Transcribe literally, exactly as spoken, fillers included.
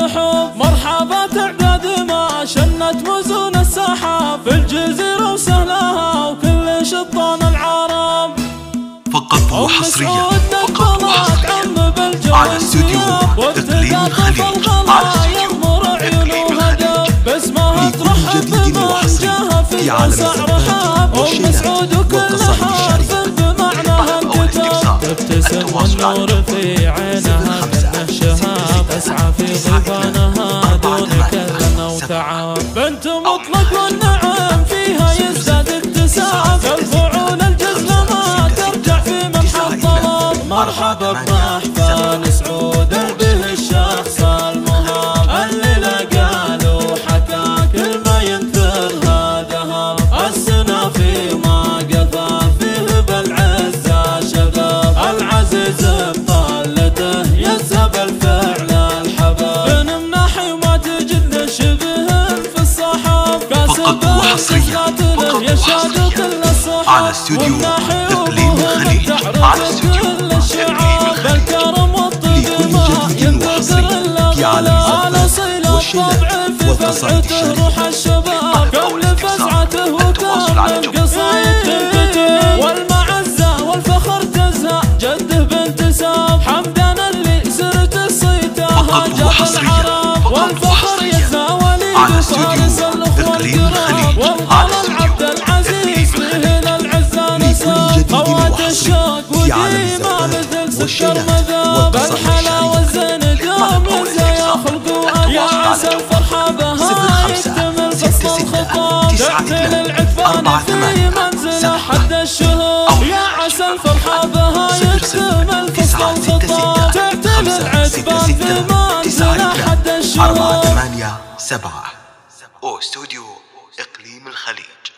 سحب مرحبا تعداد ما شنت مزون السحاب في الجزيرة وسهلها وكل شطان العرب. فقط وحصريا فقط وحصريا على استديو اقليم الخليج على استديو اقليم الخليج لكل جديد وحصري في عالم السفرات والشيلات والقصائد الشعرية. النور في عينها منه شهاب أسعى في غبانها دون كذن أو تعب بنت مطلق والنعم فيها يزداد اكتساب الفعول الجزلة ما ترجع في منح الطلب. مرحبا بأحفان سعود به الشخص المهاب الليلة قالوا حكى كل ما ينثرها ذهب السنة في ما قضى فيه بالعزة شغب بطالته يذهب الفعل الحباب من مناحي وما تجد شبه في الصحاب فقط وحصريا فقط وحصريا على استوديو اقليم الخليج على استوديو اقليم الخليج لكل جديد وحصري في عالم السفرات والشيلات والقصائد الشعرية. قول فزعته وكان القصائد والفخر يتناول فارس الاخوه الكرام والغلا العبد العزيز من العزه نساء قوات الشوق وديما مثل سكر مذاب الحلاوه الزنجان يا خلقوها يا عسى الفرحه بها يكتمل فصل الخطاب تعتل العدفان في منزله حد الشهور يا عسى الفرحه بها يكتمل فصل الخطاب تعتل العدفان في منزله حد الشهور. أربعة ثمانية سبعة أو استوديو اقليم الخليج.